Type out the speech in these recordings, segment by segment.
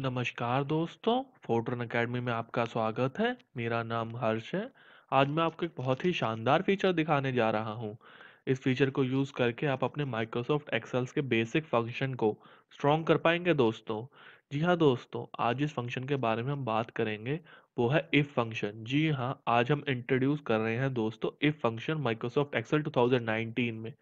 नमस्कार दोस्तों, photon academy में आपका स्वागत है। मेरा नाम हर्ष है। आज मैं आपको एक बहुत ही शानदार फीचर दिखाने जा रहा हूं। इस फीचर को यूज़ करके आप अपने माइक्रोसॉफ्ट एक्सेल के बेसिक फंक्शन को स्ट्रॉन्ग कर पाएंगे दोस्तों। जी हाँ दोस्तों, आज इस फंक्शन के बारे में हम बात करेंगे, वो है इफ फंक्शन। जी हाँ, आज हम इंट्रोड्यूस कर रहे हैं दोस्तों इफ फंक्शन माइक्रोसॉफ्ट एक्सेल 2019 में।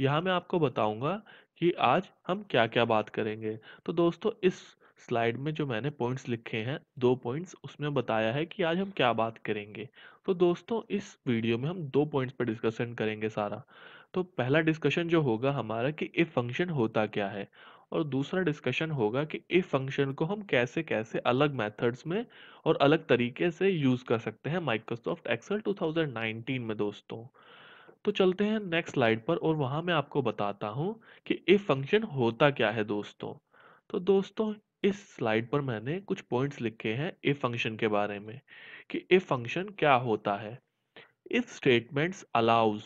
यहाँ मैं आपको बताऊँगा कि आज हम क्या क्या बात करेंगे। तो दोस्तों, इस स्लाइड में जो मैंने पॉइंट्स लिखे हैं, 2 पॉइंट्स, उसमें बताया है कि आज हम क्या बात करेंगे। तो दोस्तों, इस वीडियो में हम 2 पॉइंट्स पर डिस्कशन करेंगे सारा। तो पहला डिस्कशन जो होगा हमारा कि इफ फंक्शन होता क्या है, और दूसरा डिस्कशन होगा कि इफ फंक्शन को हम कैसे कैसे अलग मेथड्स में और अलग तरीके से यूज़ कर सकते हैं माइक्रोसॉफ्ट एक्सेल 2019 में दोस्तों। तो चलते हैं नेक्स्ट स्लाइड पर, और वहाँ मैं आपको बताता हूँ कि इफ फंक्शन होता क्या है दोस्तों। तो दोस्तों, इस स्लाइड पर मैंने कुछ पॉइंट्स लिखे हैं इफ फंक्शन के बारे में कि इफ फंक्शन क्या होता है। If statements allows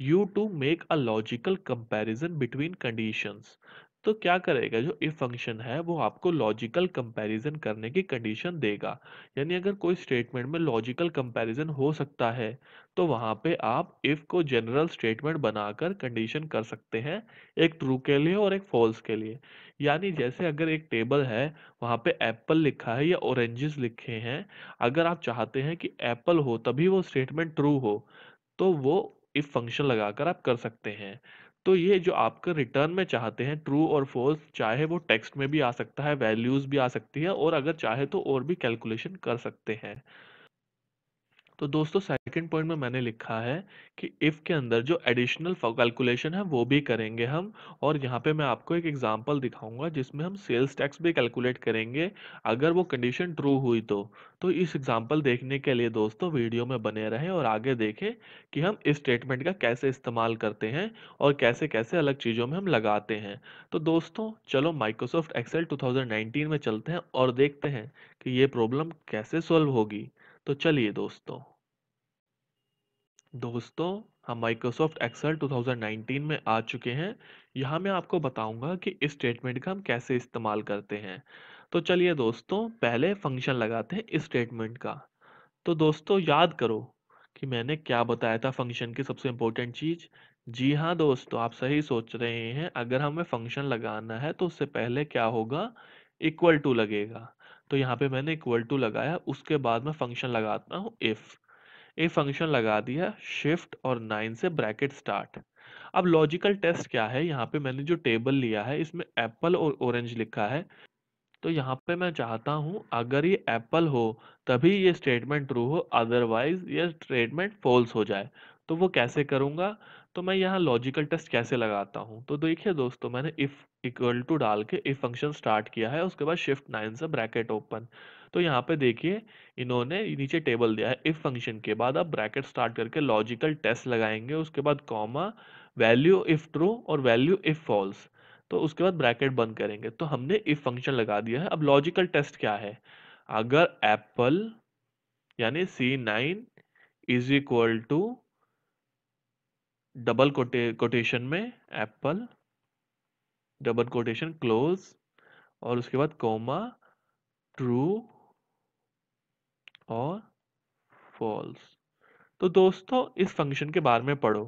you to make a logical comparison between conditions. तो क्या करेगा जो इफ फंक्शन है, वो आपको लॉजिकल कंपैरिजन करने की कंडीशन देगा। यानी अगर कोई स्टेटमेंट में लॉजिकल कंपैरिजन हो सकता है, तो वहाँ पे आप इफ को जनरल स्टेटमेंट बनाकर कंडीशन कर सकते हैं, एक ट्रू के लिए और एक फॉल्स के लिए। यानी जैसे अगर एक टेबल है, वहाँ पे एप्पल लिखा है या ऑरेंजेस लिखे हैं, अगर आप चाहते हैं कि एप्पल हो तभी वो स्टेटमेंट ट्रू हो, तो वो इफ फंक्शन लगाकर आप कर सकते हैं। तो ये जो आपका रिटर्न में चाहते हैं ट्रू और फॉल्स, चाहे वो टेक्स्ट में भी आ सकता है, वैल्यूज भी आ सकती है, और अगर चाहे तो और भी कैलकुलेशन कर सकते हैं। तो दोस्तों, सेकंड पॉइंट में मैंने लिखा है कि इफ़ के अंदर जो एडिशनल कैलकुलेशन है वो भी करेंगे हम, और यहाँ पे मैं आपको एक एग्जांपल दिखाऊंगा जिसमें हम सेल्स टैक्स भी कैलकुलेट करेंगे अगर वो कंडीशन ट्रू हुई तो इस एग्जांपल देखने के लिए दोस्तों वीडियो में बने रहें और आगे देखें कि हम इस स्टेटमेंट का कैसे इस्तेमाल करते हैं और कैसे कैसे अलग चीज़ों में हम लगाते हैं। तो दोस्तों, चलो माइक्रोसॉफ्ट एक्सेल 2019 में चलते हैं और देखते हैं कि ये प्रॉब्लम कैसे सॉल्व होगी। तो चलिए दोस्तों हम माइक्रोसॉफ्ट एक्सेल 2019 में आ चुके हैं। यहाँ मैं आपको बताऊंगा कि इस स्टेटमेंट का हम कैसे इस्तेमाल करते हैं। तो चलिए दोस्तों, पहले फंक्शन लगाते हैं इस स्टेटमेंट का। तो दोस्तों, याद करो कि मैंने क्या बताया था फंक्शन की सबसे इम्पोर्टेंट चीज़। जी हाँ दोस्तों, आप सही सोच रहे हैं, अगर हमें फंक्शन लगाना है तो उससे पहले क्या होगा, इक्वल टू लगेगा। तो यहाँ पे मैंने इक्वल टू लगाया, उसके बाद मैं फंक्शन लगाता हूँ इफ फंक्शन लगा दिया, शिफ्ट और 9 से ब्रैकेट स्टार्ट। अब लॉजिकल टेस्ट क्या है, यहाँ पे मैंने जो टेबल लिया है इसमें एप्पल और ऑरेंज लिखा है, तो यहाँ पे मैं चाहता हूँ अगर ये एप्पल हो तभी ये स्टेटमेंट ट्रू हो, अदरवाइज ये स्टेटमेंट फॉल्स हो जाए। तो वो कैसे करूँगा, तो मैं यहाँ लॉजिकल टेस्ट कैसे लगाता हूँ। तो देखिए दोस्तों, मैंने इफ़ इक्वल टू डाल के इफ़ फंक्शन स्टार्ट किया है, उसके बाद शिफ्ट 9 से ब्रैकेट ओपन। तो यहाँ पे देखिए इन्होंने नीचे टेबल दिया है, इफ़ फंक्शन के बाद आप ब्रैकेट स्टार्ट करके लॉजिकल टेस्ट लगाएंगे, उसके बाद कॉमा, वैल्यू इफ़ ट्रू और वैल्यू इफ़ फॉल्स, तो उसके बाद ब्रैकेट बंद करेंगे। तो हमने इफ़ फंक्शन लगा दिया है। अब लॉजिकल टेस्ट क्या है, अगर एप्पल यानी C9 is equal to double quotation में एप्पल, डबल कोटेशन क्लोज, और उसके बाद कोमा, ट्रू और फॉल्स। तो दोस्तों, इस फंक्शन के बारे में पढ़ो।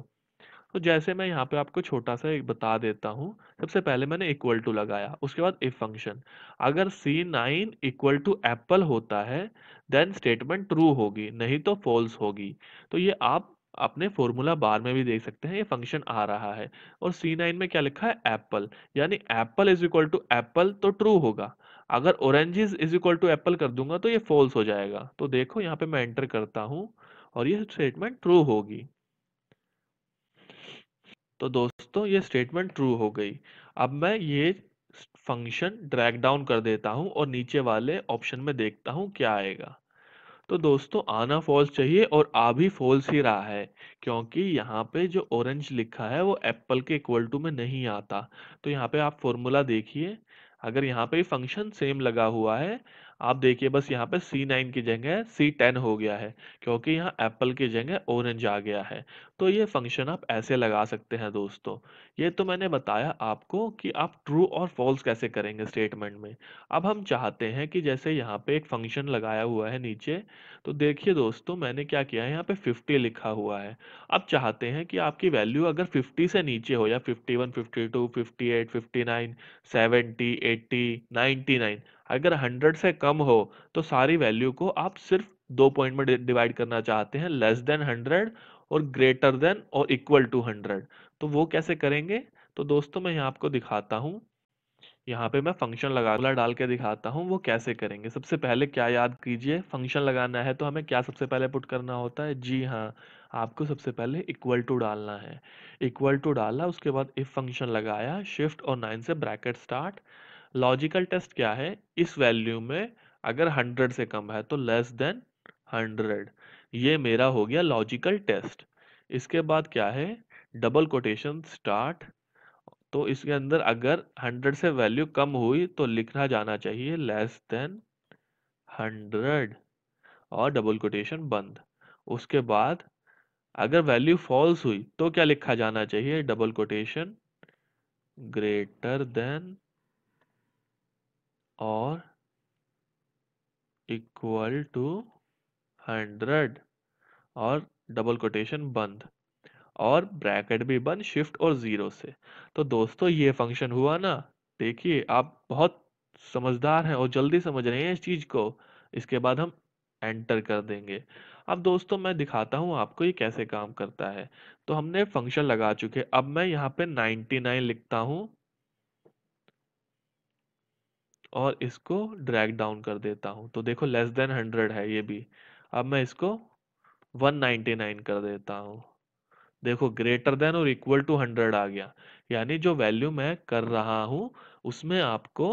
तो जैसे मैं यहाँ पे आपको छोटा सा बता देता हूँ। सबसे पहले मैंने इक्वल टू लगाया, उसके बाद इफ फंक्शन, अगर C9 इक्वल टू एप्पल होता है देन स्टेटमेंट ट्रू होगी, नहीं तो फॉल्स होगी। तो ये आप अपने फॉर्मूला बार में भी देख सकते हैं, ये फंक्शन आ रहा है। और C9 में क्या लिखा है, एप्पल, यानी apple is equal to apple तो ट्रू होगा, अगर oranges is equal to apple कर दूंगा तो ये फॉल्स हो जाएगा। तो देखो यहाँ पे मैं एंटर करता हूँ और ये स्टेटमेंट ट्रू होगी। तो दोस्तों, ये स्टेटमेंट ट्रू हो गई। अब मैं ये फंक्शन ड्रैग डाउन कर देता हूँ और नीचे वाले ऑप्शन में देखता हूँ क्या आएगा। तो दोस्तों, आना फॉल्स चाहिए और आ भी फॉल्स ही रहा है, क्योंकि यहाँ पे जो ऑरेंज लिखा है वो एप्पल के इक्वल टू में नहीं आता। तो यहाँ पे आप फॉर्मूला देखिए, अगर यहाँ पे फंक्शन सेम लगा हुआ है, आप देखिए बस यहाँ पे C9 की जगह C10 हो गया है, क्योंकि यहाँ एप्पल की जगह ऑरेंज आ गया है। तो ये फंक्शन आप ऐसे लगा सकते हैं दोस्तों। ये तो मैंने बताया आपको कि आप ट्रू और फॉल्स कैसे करेंगे स्टेटमेंट में। अब हम चाहते हैं कि जैसे यहाँ पे एक फंक्शन लगाया हुआ है नीचे, तो देखिए दोस्तों मैंने क्या किया है, यहाँ पे 50 लिखा हुआ है। अब चाहते हैं कि आपकी वैल्यू अगर 50 से नीचे हो, या 51, 52, 58, 59, 70, 80, 99, अगर 100 से कम हो तो सारी वैल्यू को आप सिर्फ 2 पॉइंट में डिवाइड करना चाहते हैं, लेस देन 100 और ग्रेटर देन और इक्वल टू 100। तो वो कैसे करेंगे, तो दोस्तों मैं यहाँ आपको दिखाता हूँ। यहाँ पे मैं फंक्शन लगा डाल के दिखाता हूँ वो कैसे करेंगे। सबसे पहले क्या याद कीजिए, फंक्शन लगाना है तो हमें क्या सबसे पहले पुट करना होता है, जी हाँ आपको सबसे पहले इक्वल टू डालना है। इक्वल टू डाला, उसके बाद इफ फंक्शन लगाया, शिफ्ट और 9 से ब्रैकेट स्टार्ट। लॉजिकल टेस्ट क्या है, इस वैल्यू में अगर 100 से कम है तो लेस देन 100। ये मेरा हो गया लॉजिकल टेस्ट। इसके बाद क्या है, डबल कोटेशन स्टार्ट, तो इसके अंदर अगर 100 से वैल्यू कम हुई तो लिखना जाना चाहिए लेस देन 100 और डबल कोटेशन बंद। उसके बाद अगर वैल्यू फॉल्स हुई तो क्या लिखा जाना चाहिए, डबल कोटेशन ग्रेटर देन और इक्वल टू 100 और डबल कोटेशन बंद और ब्रैकेट भी बंद, शिफ्ट और 0 से। तो दोस्तों ये फंक्शन हुआ ना, देखिए आप बहुत समझदार हैं और जल्दी समझ रहे हैं इस चीज़ को। इसके बाद हम एंटर कर देंगे। अब दोस्तों मैं दिखाता हूँ आपको ये कैसे काम करता है। तो हमने फंक्शन लगा चुके, अब मैं यहाँ पे 99 लिखता हूँ और इसको ड्रैग डाउन कर देता हूँ। तो देखो लेस देन 100 है ये भी। अब मैं इसको 199 कर देता हूँ। देखो ग्रेटर देन और इक्वल टू 100 आ गया, यानी जो वैल्यू मैं कर रहा हूँ उसमें आपको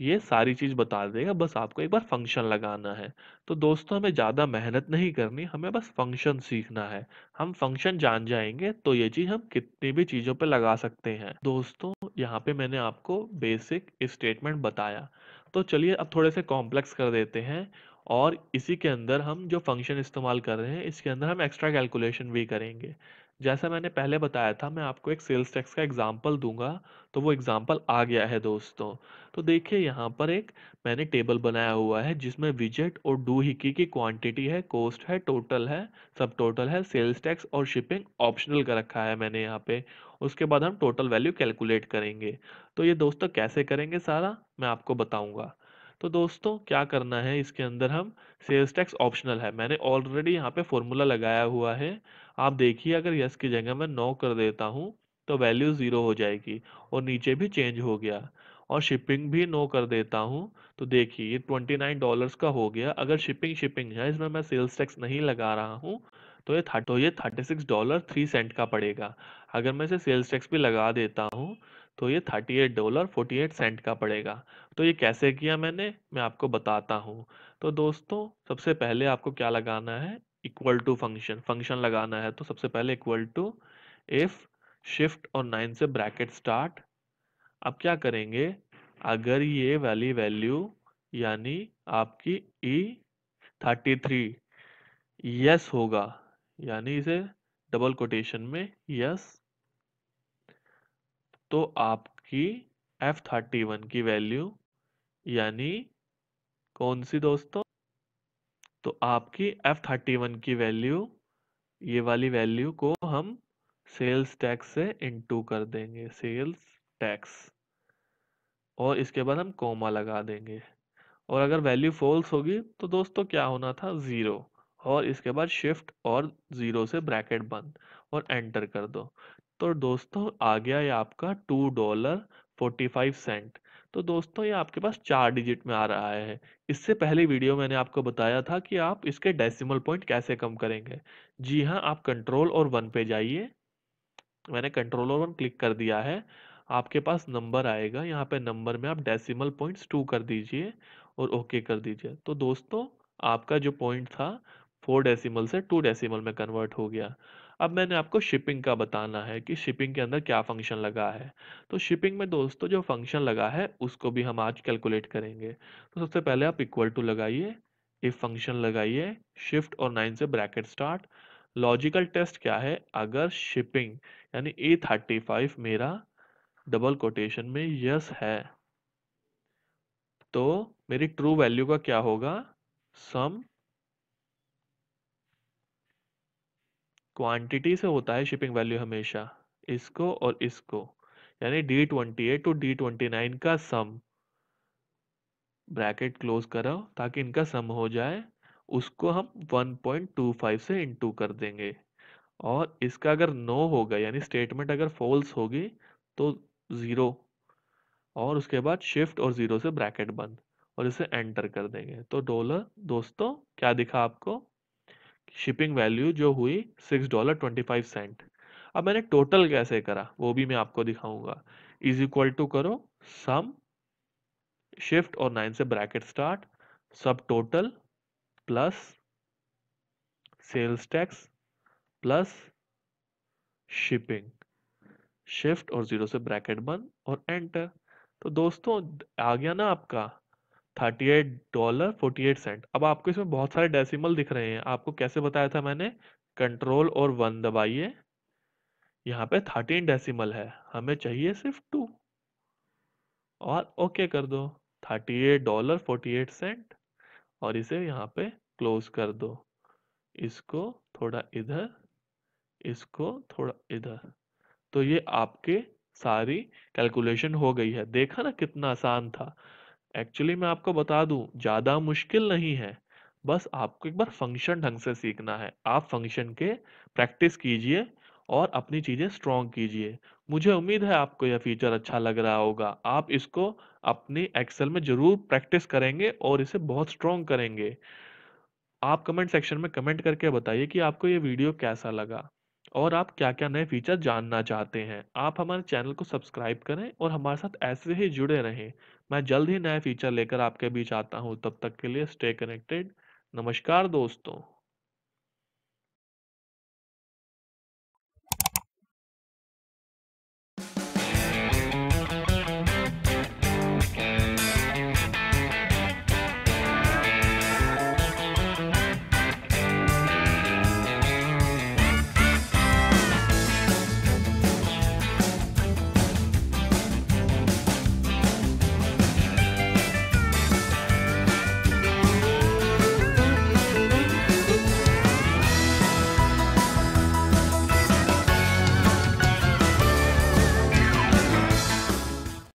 ये सारी चीज़ बता देगा, बस आपको एक बार फंक्शन लगाना है। तो दोस्तों हमें ज़्यादा मेहनत नहीं करनी, हमें बस फंक्शन सीखना है। हम फंक्शन जान जाएंगे तो ये चीज़ हम कितनी भी चीज़ों पे लगा सकते हैं। दोस्तों यहाँ पे मैंने आपको बेसिक स्टेटमेंट बताया, तो चलिए अब थोड़े से कॉम्प्लेक्स कर देते हैं। और इसी के अंदर हम जो फंक्शन इस्तेमाल कर रहे हैं इसके अंदर हम एक्स्ट्रा कैलकुलेशन भी करेंगे। जैसा मैंने पहले बताया था, मैं आपको एक सेल्स टैक्स का एग्जांपल दूंगा, तो वो एग्जांपल आ गया है दोस्तों। तो देखिए यहाँ पर एक मैंने टेबल बनाया हुआ है जिसमें विजेट और डू हिकी की क्वांटिटी है, कॉस्ट है, टोटल है, सब टोटल है, सेल्स टैक्स और शिपिंग ऑप्शनल का रखा है मैंने यहाँ पे। उसके बाद हम टोटल वैल्यू कैलकुलेट करेंगे। तो ये दोस्तों कैसे करेंगे सारा मैं आपको बताऊँगा। तो दोस्तों क्या करना है, इसके अंदर हम सेल्स टैक्स ऑप्शनल है, मैंने ऑलरेडी यहाँ पे फॉर्मूला लगाया हुआ है। आप देखिए अगर यस की जगह मैं 9 कर देता हूँ तो वैल्यू 0 हो जाएगी और नीचे भी चेंज हो गया। और शिपिंग भी 9 कर देता हूँ तो देखिए ये $29 का हो गया। अगर शिपिंग है, इसमें मैं सेल्स टैक्स नहीं लगा रहा हूँ, तो ये $36.03 का पड़ेगा। अगर मैं इसे सेल्स टैक्स भी लगा देता हूँ तो ये $38.48 का पड़ेगा। तो ये कैसे किया मैंने, मैं आपको बताता हूँ। तो दोस्तों सबसे पहले आपको क्या लगाना है, इक्वल टू फंक्शन लगाना है। तो सबसे पहले इक्वल टू, इफ शिफ्ट और 9 से ब्रैकेट स्टार्ट। अब क्या करेंगे, अगर ये वाली वैल्यू यानी आपकी E33 यस होगा, यानी इसे डबल कोटेशन में यस, तो आपकी F31 की वैल्यू यानी कौन सी दोस्तों, तो आपकी F31 की वैल्यू, ये वाली वैल्यू को हम सेल्स टैक्स से इंटू कर देंगे, सेल्स टैक्स, और इसके बाद हम कोमा लगा देंगे। और अगर वैल्यू फॉल्स होगी तो दोस्तों क्या होना था, 0, और इसके बाद शिफ्ट और 0 से ब्रैकेट बंद और एंटर कर दो। तो दोस्तों आ गया ये आपका $2.45। तो दोस्तों ये आपके पास 4 डिजिट में आ रहा है। इससे पहले वीडियो मैंने आपको बताया था कि आप इसके डेसिमल पॉइंट कैसे कम करेंगे। जी हाँ, आप कंट्रोल और 1 पे जाइए, मैंने कंट्रोल और 1 क्लिक कर दिया है। आपके पास नंबर आएगा, यहाँ पे नंबर में आप डेसिमल पॉइंट्स 2 कर दीजिए और ओके कर दीजिए। तो दोस्तों आपका जो पॉइंट था 4 डेसिमल से 2 डेसिमल में कन्वर्ट हो गया। अब मैंने आपको शिपिंग का बताना है कि शिपिंग के अंदर क्या फंक्शन लगा है। तो शिपिंग में दोस्तों जो फंक्शन लगा है उसको भी हम आज कैलकुलेट करेंगे। तो सबसे पहले आप इक्वल टू लगाइए, इफ फंक्शन लगाइए, शिफ्ट और 9 से ब्रैकेट स्टार्ट। लॉजिकल टेस्ट क्या है, अगर शिपिंग यानी A35 मेरा डबल कोटेशन में यस है तो मेरी ट्रू वैल्यू का क्या होगा, सम क्वांटिटी से होता है शिपिंग वैल्यू हमेशा, इसको और इसको यानी D28 टू D29 का सम, ब्रैकेट क्लोज करो ताकि इनका सम हो जाए, उसको हम 1.25 से इंटू कर देंगे और इसका अगर नो होगा यानी स्टेटमेंट अगर फॉल्स होगी तो ज़ीरो और उसके बाद शिफ्ट और ज़ीरो से ब्रैकेट बंद और इसे एंटर कर देंगे। तो डॉलर दोस्तों क्या दिखा आपको, शिपिंग वैल्यू जो हुई $6.25। अब मैंने टोटल कैसे करा वो भी मैं आपको दिखाऊंगा। इज इक्वल टू करो सम शिफ्ट और 9 से bracket start, subtotal plus sales tax plus shipping, shift और जीरो से ब्रैकेट बंद और एंटर। तो दोस्तों आ गया ना आपका $38.48। अब आपको इसमें बहुत सारे डेसिमल दिख रहे हैं, आपको कैसे बताया था मैंने, कंट्रोल और 1 दबाइए, यहाँ पे 13 डेसिमल है, हमें चाहिए सिर्फ 2 और ओके कर दो, $38.48 और इसे यहाँ पे क्लोज कर दो, इसको थोड़ा इधर, इसको थोड़ा इधर। तो ये आपके सारी कैलकुलेशन हो गई है, देखा ना कितना आसान था। एक्चुअली मैं आपको बता दूं ज़्यादा मुश्किल नहीं है, बस आपको एक बार फंक्शन ढंग से सीखना है। आप फंक्शन के प्रैक्टिस कीजिए और अपनी चीज़ें स्ट्रॉन्ग कीजिए। मुझे उम्मीद है आपको यह फीचर अच्छा लग रहा होगा, आप इसको अपने एक्सेल में ज़रूर प्रैक्टिस करेंगे और इसे बहुत स्ट्रॉन्ग करेंगे। आप कमेंट सेक्शन में कमेंट करके बताइए कि आपको ये वीडियो कैसा लगा और आप क्या क्या नए फीचर जानना चाहते हैं। आप हमारे चैनल को सब्सक्राइब करें और हमारे साथ ऐसे ही जुड़े रहें। मैं जल्द ही नए फीचर लेकर आपके बीच आता हूँ, तब तक के लिए स्टे कनेक्टेड। नमस्कार दोस्तों।